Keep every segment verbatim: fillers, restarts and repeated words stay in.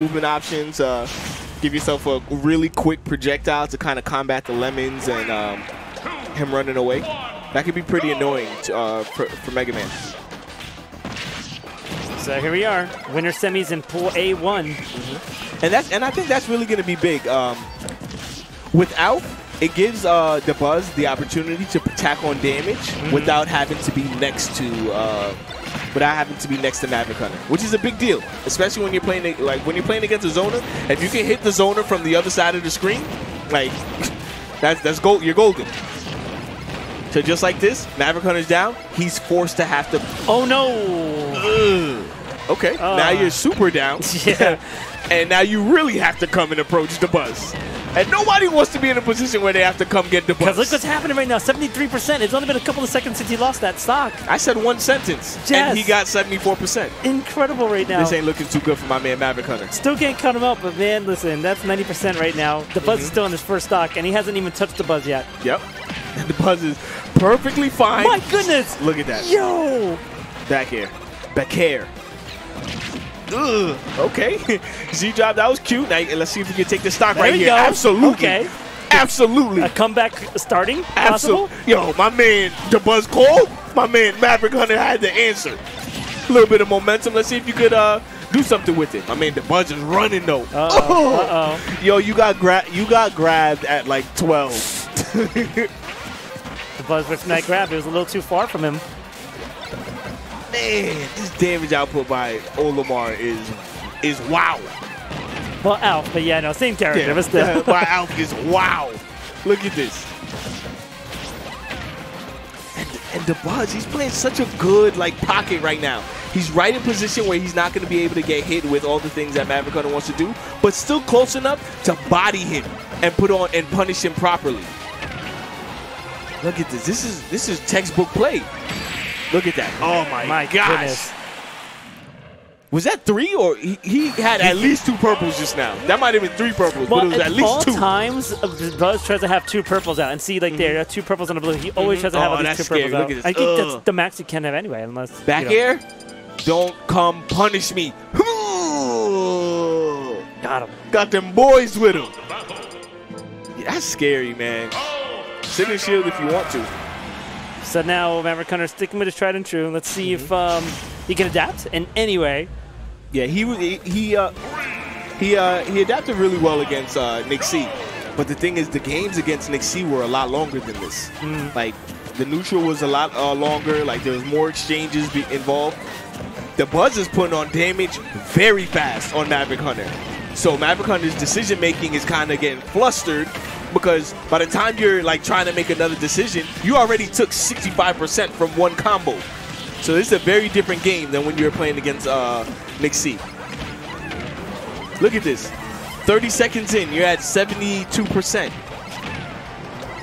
movement options, uh, give yourself a really quick projectile to kind of combat the lemons and um, him running away. That could be pretty annoying to, uh, for, for Mega Man. So here we are, winner semis in Pool A one. Mm-hmm. And that's and I think that's really going to be big. Um, with Alph, it gives uh, Dabuz the opportunity to attack on damage mm-hmm. without having to be next to. Uh, without having to be next to Maverick Hunter, which is a big deal, especially when you're playing like when you're playing against a zoner. If you can hit the zoner from the other side of the screen, like that's that's gold. You're golden. So just like this, Maverick Hunter's down. He's forced to have to. Oh no! Ugh. Okay, uh. now you're super down. Yeah, and now you really have to come and approach Dabuz. And nobody wants to be in a position where they have to come get Dabuz. Because look what's happening right now, seventy-three percent. It's only been a couple of seconds since he lost that stock. I said one sentence, Jazz. And he got seventy-four percent. Incredible right now. This ain't looking too good for my man Maverick Hunter. Still can't cut him up, but man, listen, that's ninety percent right now. Dabuz mm-hmm. is still in his first stock, and he hasn't even touched Dabuz yet. Yep. Dabuz is perfectly fine. My goodness. Look at that. Yo. Back air. Back air. Ugh. Okay, Z drop. That was cute. Now let's see if we can take the stock there right here. Go. Absolutely, okay. Absolutely. A comeback starting. Absolutely. Yo, my man Dabuz called. My man Maverick Hunter had the answer. A little bit of momentum. Let's see if you could uh, do something with it. My man Dabuz is running though. Uh oh. Oh. Uh -oh. Yo, you got grab. You got grabbed at like twelve. Dabuz with that grab. It was a little too far from him. Man, this damage output by Olimar is is wow. Well, Alph, but yeah, no, same character, yeah. but still. By Alph is wow. Look at this. And, and Dabuz, he's playing such a good like pocket right now. He's right in position where he's not going to be able to get hit with all the things that Maverick Hunter wants to do, but still close enough to body him and put on and punish him properly. Look at this. This is this is textbook play. Look at that. Oh, my, my gosh. Goodness. Was that three? Or he, he had at least two purples just now. That might have been three purples, well, but it was at, at least two. All times, Dabuz tries to have two purples out. And see, like, mm-hmm. there are two purples on the blue. He always mm-hmm. tries to have oh, at least two scary. purples Look out. At I think Ugh. that's the max he can have anyway, unless... Back you know. air? Don't come punish me. Got him. Got them boys with him. Yeah, that's scary, man. Sit in shield if you want to. So now Maverick Hunter sticking with his tried and true. Let's see mm-hmm. if um, he can adapt in any way. Yeah, he he uh, he uh, he adapted really well against uh, Nick C. But the thing is, the games against Nick C were a lot longer than this. Mm-hmm. Like the neutral was a lot uh, longer. Like there was more exchanges be involved. Dabuz is putting on damage very fast on Maverick Hunter. So Maverick Hunter's decision making is kind of getting flustered. Because by the time you're like trying to make another decision, you already took sixty-five percent from one combo. So this is a very different game than when you were playing against uh, Nick C. Look at this. thirty seconds in, you're at seventy-two percent.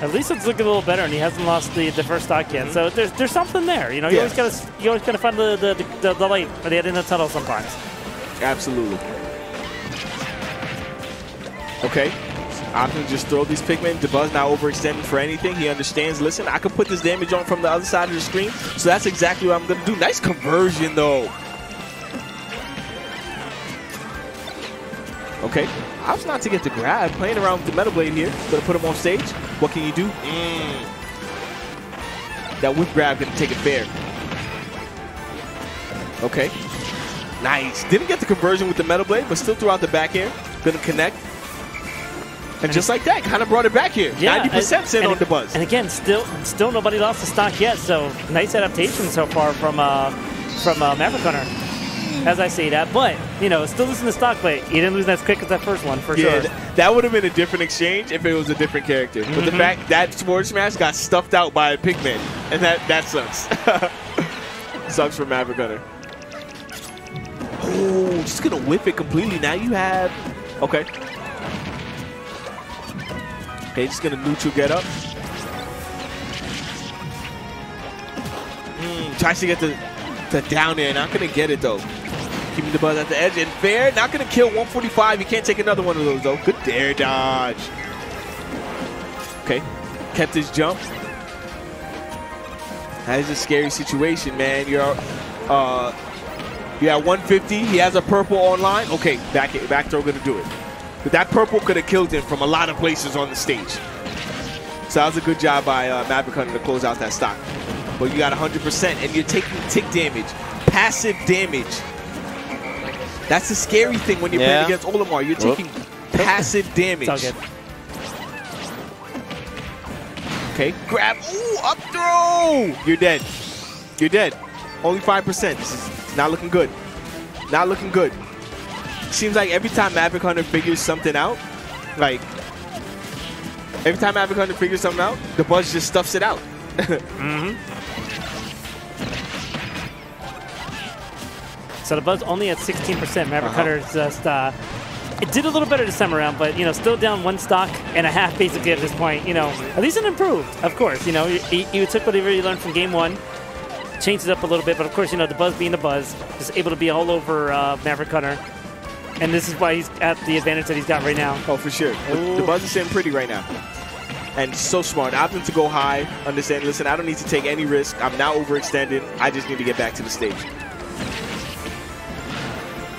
At least it's looking a little better, and he hasn't lost the, the first stock yet. Mm-hmm. So there's there's something there. You know, you yeah. always gotta you always gotta find the the, the, the light or the end in the tunnel sometimes. Absolutely. Okay. I'm going to just throw these Pikmin. Dabuz not overextending for anything. He understands. Listen, I can put this damage on from the other side of the screen. So that's exactly what I'm going to do. Nice conversion, though. Okay. I was not to get the grab. Playing around with the Metal Blade here. Going to put him on stage. What can you do? Mm. That whip grab going to take it fair. Okay. Nice. Didn't get the conversion with the Metal Blade, but still threw out the back air. Going to connect. And just like that, kind of brought it back here. Yeah, ninety percent in on Dabuz. And again, still still nobody lost the stock yet, so nice adaptation so far from uh, from uh, Maverick Hunter, as I see that. But, you know, still losing the stock, but he didn't lose that quick as that first one, for yeah, sure. Th that would have been a different exchange if it was a different character. Mm-hmm. But the fact that Sword Smash got stuffed out by a Pikmin, and that, that sucks. Sucks for Maverick Hunter. Oh, just going to whip it completely. Now you have... Okay. Okay, just gonna neutral get up. Mm, tries to get the, the down air. Not gonna get it though. Keeping Dabuz at the edge and fair. Not gonna kill one forty-five. You can't take another one of those though. Good air dodge. Okay, kept his jump. That is a scary situation, man. You're uh, Yeah, one fifty. He has a purple online. Okay, back back throw gonna do it. But that purple could have killed him from a lot of places on the stage. So that was a good job by uh, Maverick Hunter to close out that stock. But you got one hundred percent, and you're taking tick damage, passive damage. That's the scary thing when you're yeah. playing against Olimar. You're Whoop. taking passive damage. It's all good. Okay, grab. Ooh, up throw. You're dead. You're dead. Only five percent. This is not looking good. Not looking good. Seems like every time Maverick Hunter figures something out, like, every time Maverick Hunter figures something out, the Buzz just stuffs it out. mm-hmm. So the Buzz only at sixteen percent. Maverick uh-huh. Hunter just, uh, it did a little better this time around, but, you know, still down one stock and a half basically at this point. You know, at least it improved, of course. You know, you, you took whatever you learned from game one, changed it up a little bit, but of course, you know, the Buzz being the Buzz, just able to be all over uh, Maverick Hunter. And this is why he's at the advantage that he's got right now. Oh, for sure. Ooh. The Buzz is sitting pretty right now. And so smart. Opting to go high, understand, listen, I don't need to take any risk. I'm not overextended. I just need to get back to the stage.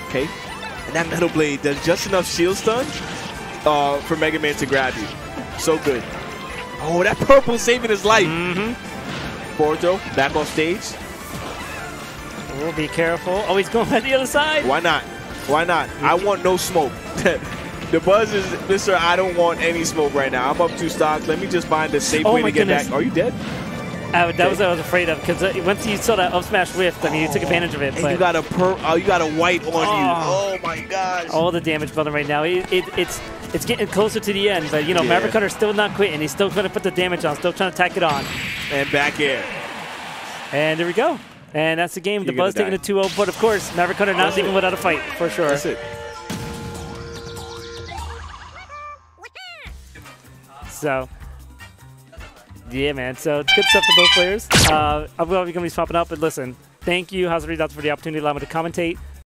Okay. And that Metal Blade does just enough shield stun uh, for Mega Man to grab you. So good. Oh, that purple saving his life. Mm-hmm. Forward throw, back off stage. Oh, be careful. Oh, he's going by the other side. Why not? Why not? I want no smoke. The Buzz is, Mister, I don't want any smoke right now. I'm up two stocks. Let me just find a safe oh way to get goodness. back. Are you dead? I, that okay. was what I was afraid of, because once you saw that up smash whiff, I mean, oh, you took advantage of it. And but you got a per oh, you got a white on oh, you. Oh my gosh! All the damage building right now. It, it, it's it's getting closer to the end, but you know, yeah. Maverick Hunter's still not quitting. He's still going to put the damage on. Still trying to tack it on. And back air. And there we go. And that's the game. You're the Buzz taking a two oh, but of course, Maverick Hunter not leaving without a fight for sure. That's it. So. Yeah, man. So it's good stuff for both players. Uh, I'm glad we're going to be swapping up. But listen, thank you, Hazard Readouts, for the opportunity to allow me to commentate.